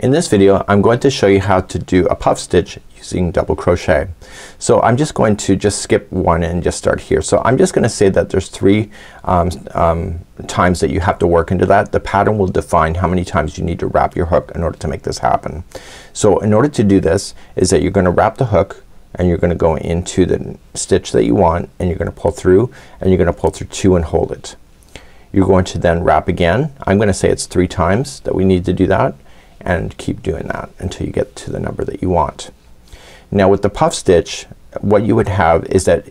In this video I'm going to show you how to do a puff stitch using double crochet. So I'm just going to skip one and just start here. So I'm just gonna say that there's three times that you have to work into that. The pattern will define how many times you need to wrap your hook in order to make this happen. So in order to do this is that you're gonna wrap the hook and you're gonna go into the stitch that you want and you're gonna pull through and you're gonna pull through two and hold it. You're going to then wrap again. I'm gonna say it's three times that we need to do that and keep doing that until you get to the number that you want. Now with the puff stitch what you would have is that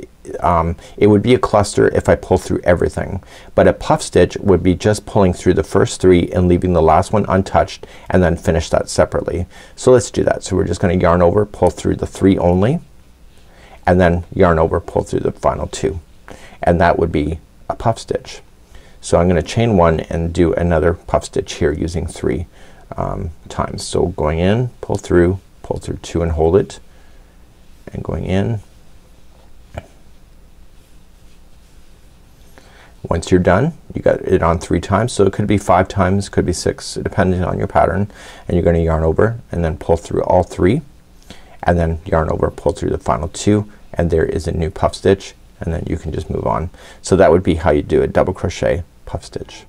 it would be a cluster if I pull through everything, but a puff stitch would be just pulling through the first three and leaving the last one untouched and then finish that separately. So let's do that. So we're just gonna yarn over, pull through the three only, and then yarn over, pull through the final two, and that would be a puff stitch. So I'm gonna chain one and do another puff stitch here using three times. So going in, pull through two and hold it, and going in. Once you're done you got it on three times, so it could be five times, could be six, depending on your pattern, and you're gonna yarn over and then pull through all three and then yarn over, pull through the final two, and there is a new puff stitch, and then you can just move on. So that would be how you do a double crochet puff stitch.